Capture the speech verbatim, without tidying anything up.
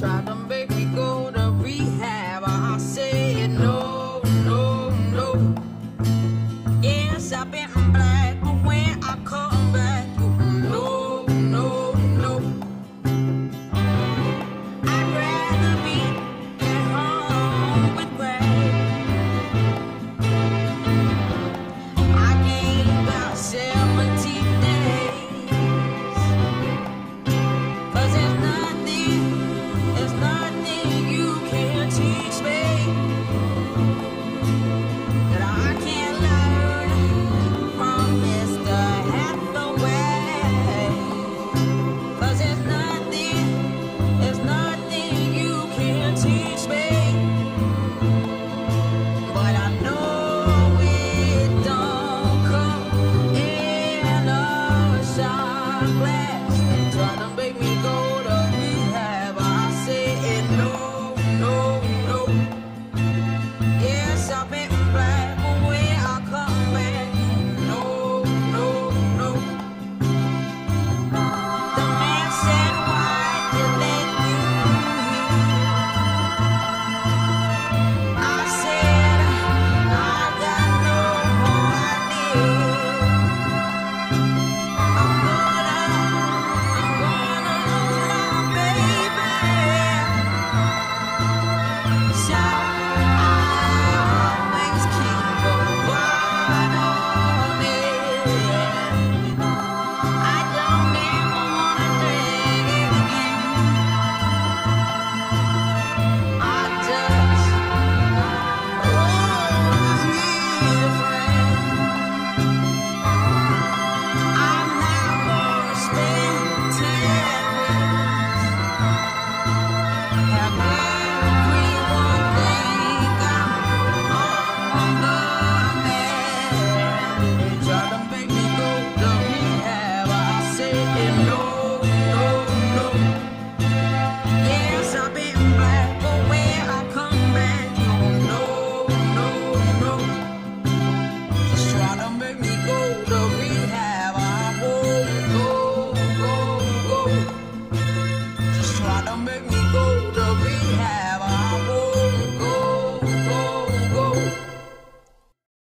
Tried to make